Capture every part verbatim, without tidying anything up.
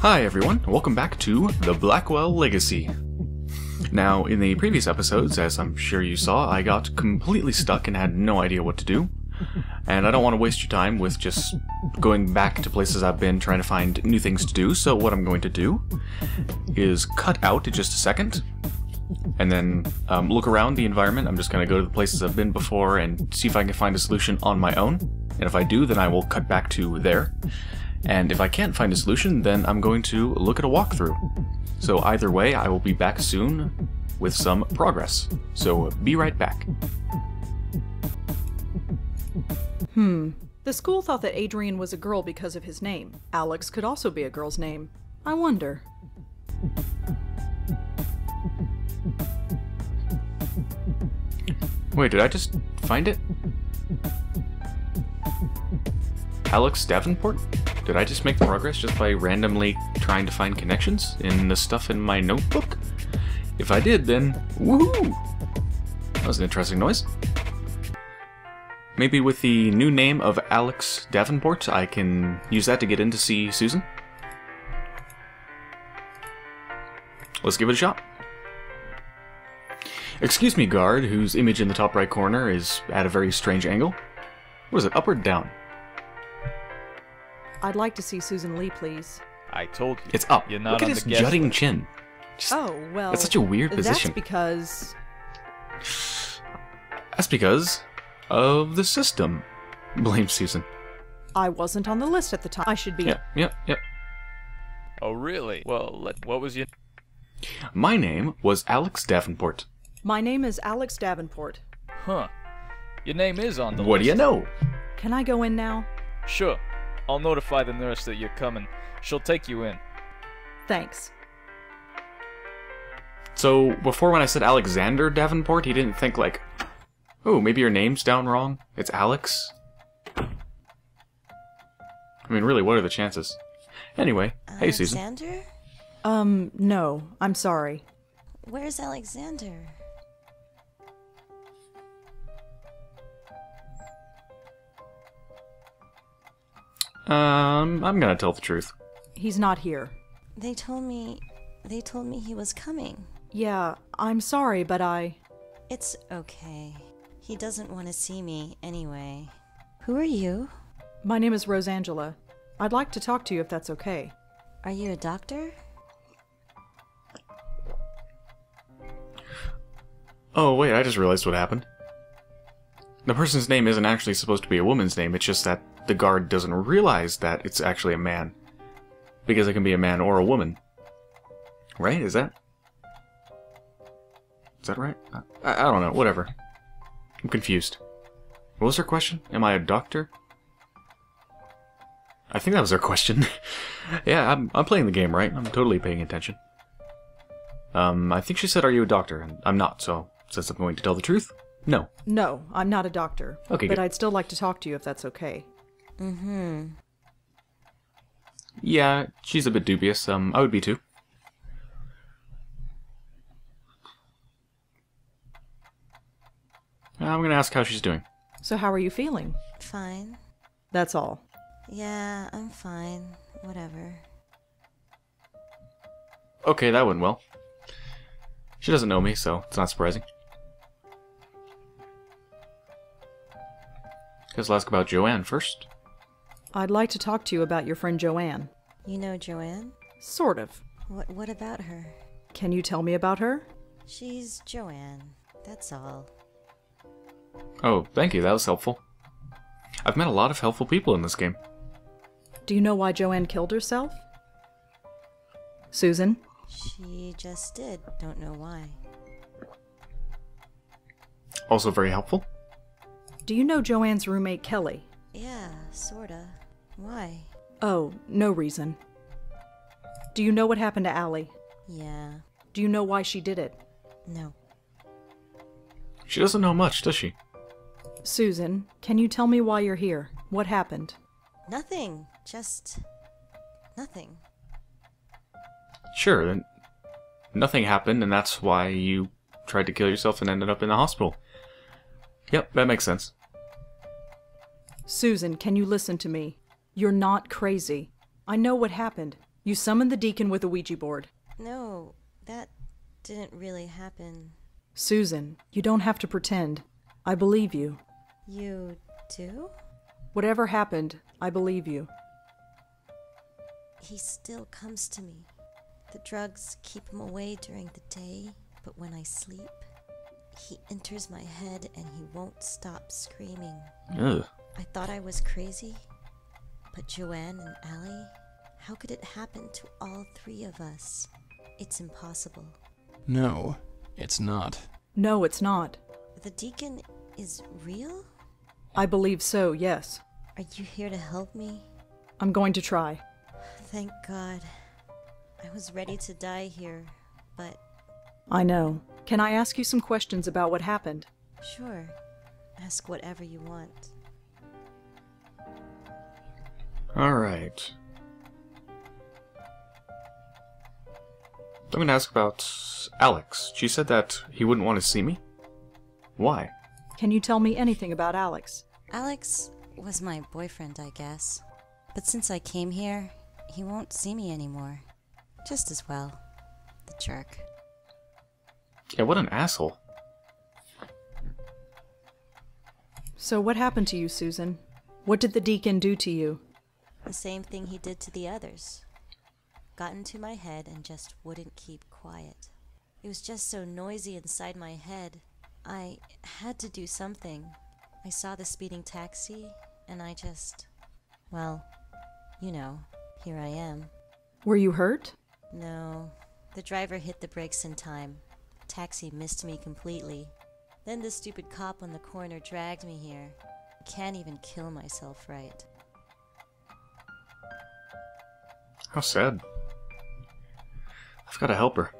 Hi everyone, welcome back to the Blackwell Legacy. Now, in the previous episodes, as I'm sure you saw, I got completely stuck and had no idea what to do. And I don't want to waste your time with just going back to places I've been trying to find new things to do, so what I'm going to do is cut out in just a second, and then um, look around the environment. I'm just going to go to the places I've been before and see if I can find a solution on my own. And if I do, then I will cut back to there. And if I can't find a solution, then I'm going to look at a walkthrough. So either way, I will be back soon with some progress. So be right back. Hmm. The school thought that Adrian was a girl because of his name. Alex could also be a girl's name. I wonder. Wait, did I just find it? Alex Davenport? Did I just make progress just by randomly trying to find connections in the stuff in my notebook? If I did, then woohoo! That was an interesting noise. Maybe with the new name of Alex Davenport, I can use that to get in to see Susan? Let's give it a shot. Excuse me, guard, whose image in the top right corner is at a very strange angle. What is it, up or down? I'd like to see Susan Lee, please. I told you. It's up. You're not Look at on his the jutting list. Chin. Just, oh, well. That's such a weird position. That's because... That's because of the system. Blame Susan. I wasn't on the list at the time. I should be. Yep, yep, yep. Oh, really? Well, let, what was your... My name was Alex Davenport. My name is Alex Davenport. Huh. Your name is on the what list. What do you know? Can I go in now? Sure. I'll notify the nurse that you're coming. She'll take you in. Thanks. So, before when I said Alexander Davenport, he didn't think like, oh, maybe your name's down wrong? It's Alex? I mean, really, what are the chances? Anyway, Alexander? Hey, Susan. Alexander? Um, no. I'm sorry. Where's Alexander? Um, I'm gonna tell the truth. He's not here. They told me... They told me he was coming. Yeah, I'm sorry, but I... It's okay. He doesn't want to see me, anyway. Who are you? My name is Rose Angela. I'd like to talk to you if that's okay. Are you a doctor? Oh, wait, I just realized what happened. The person's name isn't actually supposed to be a woman's name, it's just that the guard doesn't realize that it's actually a man. Because it can be a man or a woman. Right? Is that... Is that right? I, I don't know. Whatever. I'm confused. What was her question? Am I a doctor? I think that was her question. Yeah, I'm, I'm playing the game, right? I'm totally paying attention. Um, I think she said, are you a doctor? And I'm not, so since I'm going to tell the truth, no. No, I'm not a doctor. Okay, but good. I'd still like to talk to you if that's okay. Mm-hmm. Yeah, she's a bit dubious. Um, I would be too. I'm gonna ask how she's doing. So how are you feeling? Fine. That's all. Yeah, I'm fine. Whatever. Okay, that went well. She doesn't know me, so it's not surprising. Guess I'll ask about Joanne first. I'd like to talk to you about your friend Joanne. You know Joanne? Sort of. What, what about her? Can you tell me about her? She's Joanne. That's all. Oh, thank you. That was helpful. I've met a lot of helpful people in this game. Do you know why Joanne killed herself? Susan? She just did. Don't know why. Also very helpful. Do you know Joanne's roommate, Kelly? Yeah, sorta. Why? Oh, no reason. Do you know what happened to Allie? Yeah. Do you know why she did it? No. She doesn't know much, does she? Susan, can you tell me why you're here? What happened? Nothing. Just... nothing. Sure, then nothing happened, and that's why you tried to kill yourself and ended up in the hospital. Yep, that makes sense. Susan, can you listen to me? You're not crazy. I know what happened. You summoned the deacon with a Ouija board. No, that didn't really happen. Susan, you don't have to pretend. I believe you. You do? Whatever happened, I believe you. He still comes to me. The drugs keep him away during the day, but when I sleep, he enters my head and he won't stop screaming. Ugh. I thought I was crazy, but Joanne and Allie, how could it happen to all three of us? It's impossible. No, it's not. No, it's not. The deacon is real? I believe so, yes. Are you here to help me? I'm going to try. Thank God. I was ready to die here, but... I know. Can I ask you some questions about what happened? Sure. Ask whatever you want. All right. I'm going to ask about Alex. She said that he wouldn't want to see me. Why? Can you tell me anything about Alex? Alex was my boyfriend, I guess. But since I came here, he won't see me anymore. Just as well. The jerk. Yeah, what an asshole. So what happened to you, Susan? What did the deacon do to you? The same thing he did to the others. Got into my head and just wouldn't keep quiet. It was just so noisy inside my head. I had to do something. I saw the speeding taxi, and I just... well, you know, here I am. Were you hurt? No. The driver hit the brakes in time. Taxi missed me completely. Then this stupid cop on the corner dragged me here. Can't even kill myself right. How sad. I've got to help her.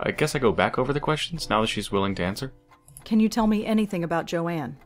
I guess I go back over the questions now that she's willing to answer. Can you tell me anything about Joanne?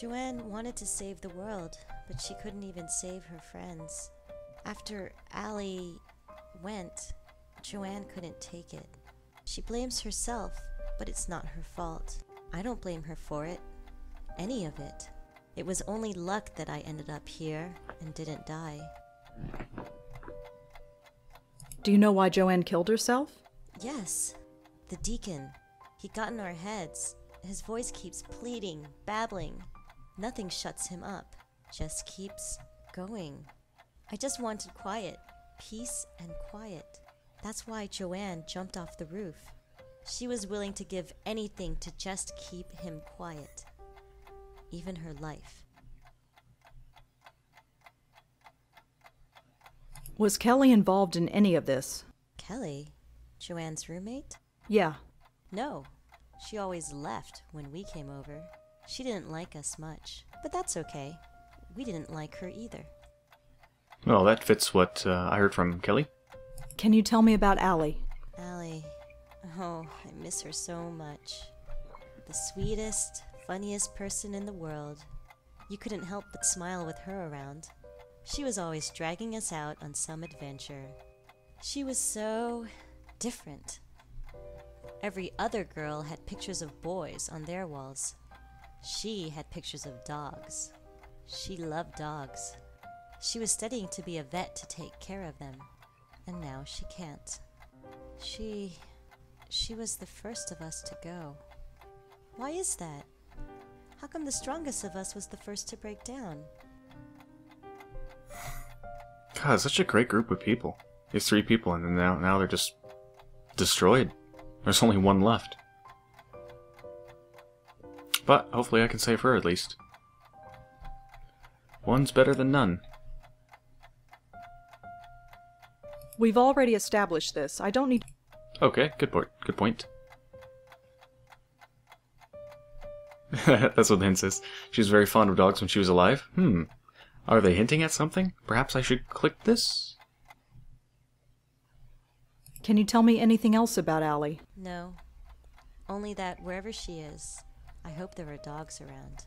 Joanne wanted to save the world, but she couldn't even save her friends. After Allie went, Joanne couldn't take it. She blames herself, but it's not her fault. I don't blame her for it. Any of it. It was only luck that I ended up here and didn't die. Do you know why Joanne killed herself? Yes. The deacon. He got in our heads. His voice keeps pleading, babbling. Nothing shuts him up. Just keeps going. I just wanted quiet. Peace and quiet. That's why Joanne jumped off the roof. She was willing to give anything to just keep him quiet. Even her life. Was Kelly involved in any of this? Kelly? Joanne's roommate? Yeah. No. She always left when we came over. She didn't like us much. But that's okay. We didn't like her either. Well, that fits what uh, I heard from Kelly. Can you tell me about Allie? Allie. Oh, I miss her so much. The sweetest, funniest person in the world. You couldn't help but smile with her around. She was always dragging us out on some adventure. She was so different. Every other girl had pictures of boys on their walls. She had pictures of dogs. She loved dogs. She was studying to be a vet to take care of them. And now she can't. She... she was the first of us to go. Why is that? How come the strongest of us was the first to break down? God, such a great group of people. There's three people and then now, now they're just destroyed. There's only one left. But hopefully I can save her at least. One's better than none. We've already established this. I don't need... Okay, good point. Good point. That's what the hint says. She was very fond of dogs when she was alive. Hmm. Are they hinting at something? Perhaps I should click this? Can you tell me anything else about Allie? No. Only that wherever she is, I hope there are dogs around.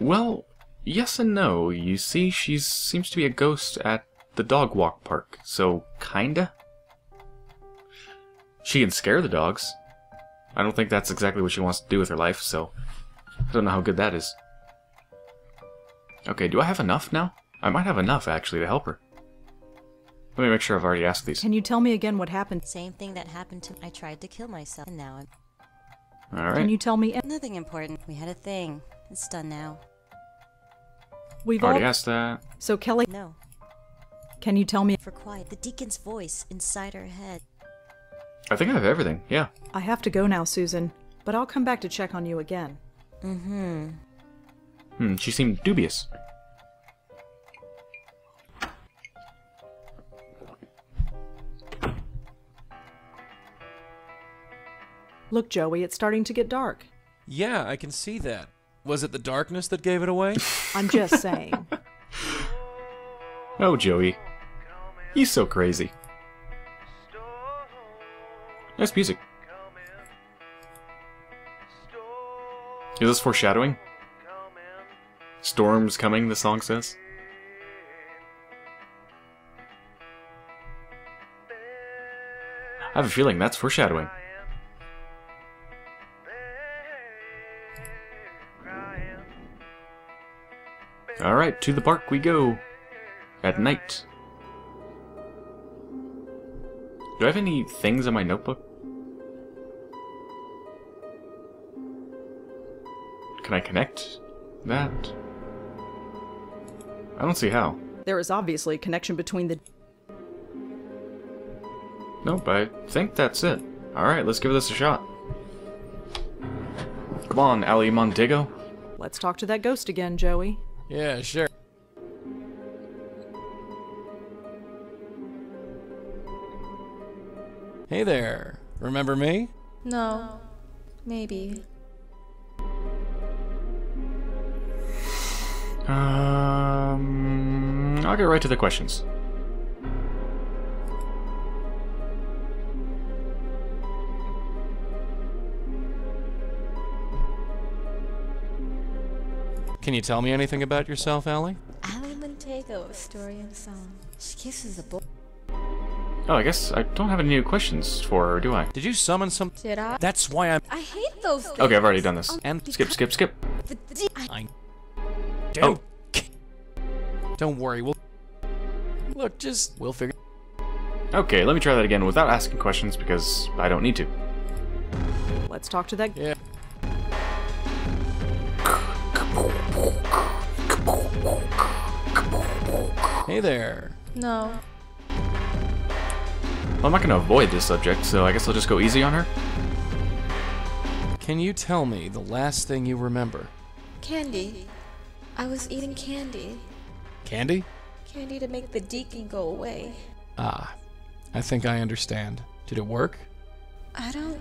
Well... yes and no. You see, she seems to be a ghost at the dog walk park, so kinda. She can scare the dogs. I don't think that's exactly what she wants to do with her life, so I don't know how good that is. Okay, do I have enough now? I might have enough, actually, to help her. Let me make sure I've already asked these. Can you tell me again what happened? Same thing that happened to me. I tried to kill myself, and now I'm... Alright. Can you tell me... Nothing important. We had a thing. It's done now. We've already all... asked that. So, Kelly... No. Can you tell me... For quiet. The Deacon's voice inside her head. I think I have everything, yeah. I have to go now, Susan, but I'll come back to check on you again. Mm-hmm. Hmm, she seemed dubious. Look, Joey, it's starting to get dark. Yeah, I can see that. Was it the darkness that gave it away? I'm just saying. Oh, Joey. You're so crazy. Nice music. Is this foreshadowing? Storm's coming, the song says. I have a feeling that's foreshadowing. Alright, to the park we go. At night. Do I have any things in my notebook? Can I connect that? I don't see how. There is obviously a connection between the... Nope, I think that's it. Alright, let's give this a shot. Come on, Allie Montego. Let's talk to that ghost again, Joey. Yeah, sure. Hey there. Remember me? No. Maybe. Um, I'll get right to the questions. Can you tell me anything about yourself, Allie? Allie Montego, a story and song. She kisses a boy. Oh, I guess I don't have any new questions for her, do I? Did you summon some? Did I? That's why I'm. I hate those things. Okay, I've already done this. Um, and skip, skip, skip. The D I don't. Oh. Don't worry. We'll look. Just we'll figure. Okay, let me try that again without asking questions because I don't need to. Let's talk to that. Yeah. Hey there. No. Well, I'm not going to avoid this subject, so I guess I'll just go easy on her. Can you tell me the last thing you remember? Candy. I was eating candy. Candy? Candy to make the Deacon go away. Ah, I think I understand. Did it work? I don't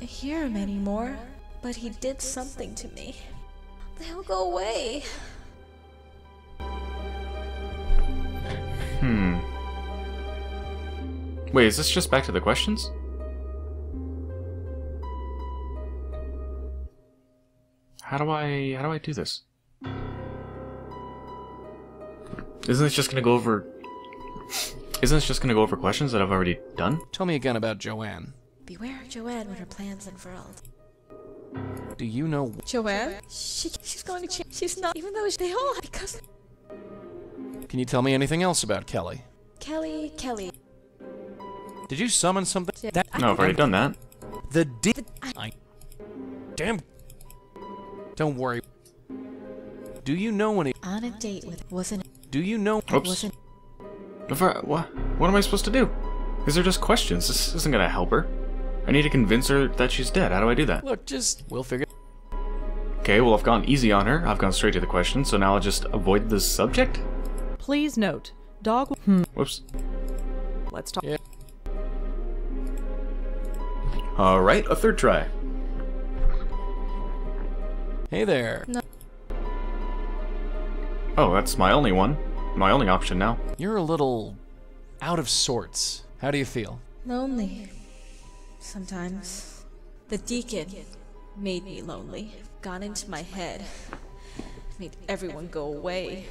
hear him anymore, but he did something to me. They'll go away. Hmm. Wait, is this just back to the questions? How do I... how do I do this? Isn't this just gonna go over... Isn't this just gonna go over questions that I've already done? Tell me again about Joanne. Beware of Joanne when her plans unfurled. Do you know... Joanne? She, she's going to change. She's not... Even though they all... Because... Can you tell me anything else about Kelly? Kelly, Kelly. Did you summon something? That no, I've already done that. The D. I. Damn. Don't worry. Do you know any? On a date with wasn't. Do you know? Oops. Wasn't. What? What am I supposed to do? These are just questions. This isn't gonna help her. I need to convince her that she's dead. How do I do that? Look, just we'll figure. Okay. Well, I've gone easy on her. I've gone straight to the question. So now I'll just avoid this subject. Please note, dog. Hmm. Whoops. Let's talk. Yeah. All right, a third try. Hey there. No. Oh, that's my only one. My only option now. You're a little out of sorts. How do you feel? Lonely. Sometimes. The Deacon made me lonely. Got into my head. Made everyone go away.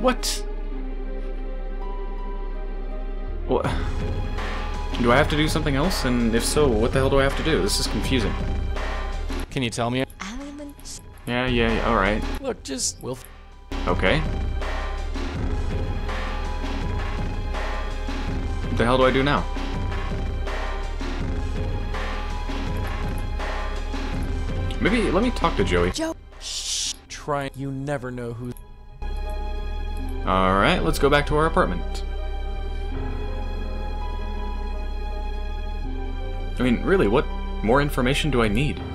What? What? Do I have to do something else? And if so, what the hell do I have to do? This is confusing. Can you tell me? Yeah, yeah, yeah, all right. Look, just we'll. Okay. What the hell do I do now? Maybe let me talk to Joey. Joe. Shh. Try. You never know who. All right, let's go back to our apartment. I mean, really, what more information do I need?